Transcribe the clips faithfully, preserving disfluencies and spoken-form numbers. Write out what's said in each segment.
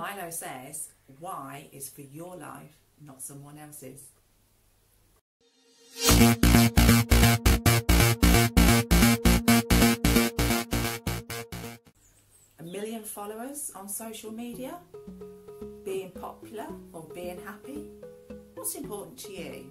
Milo says, why is for your life, not someone else's. A million followers on social media? Being popular or being happy? What's important to you?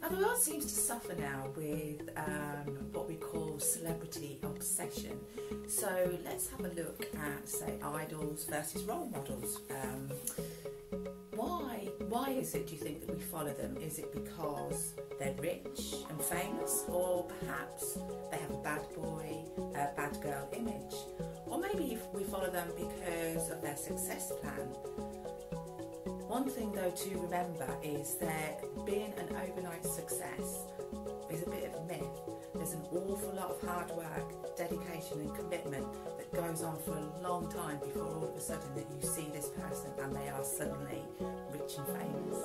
Now the world seems to suffer now with um, what we call celebrity obsession. So let's have a look at, say, idols versus role models. Um, why, why is it, do you think, that we follow them? Is it because they're rich and famous, or perhaps they have a bad boy, a bad girl image? Or maybe we follow them because of their success plan. One thing though to remember is that being an overnight success is a bit of a myth. There's an awful lot of hard work, dedication and commitment that goes on for a long time before all of a sudden that you see this person and they are suddenly rich and famous.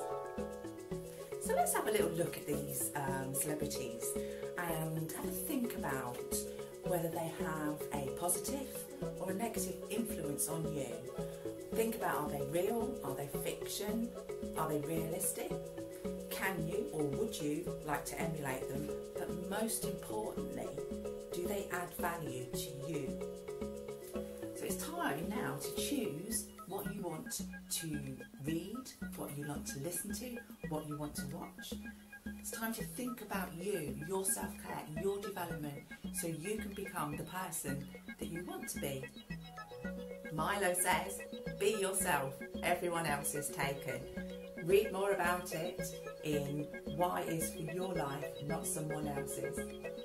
So let's have a little look at these um, celebrities and have a think about whether they have a positive or a negative influence on you. Think about, are they real? Are they fiction? Are they realistic? Can you or would you like to emulate them? But most importantly, do they add value to you? So it's time now to choose what you want to read, what you want to listen to, what you want to watch. It's time to think about you, your self-care, your development, so you can become the person that you want to be. Milo says, be yourself, everyone else is taken. Read more about it in Why Is For Your Life, Not Someone Else's.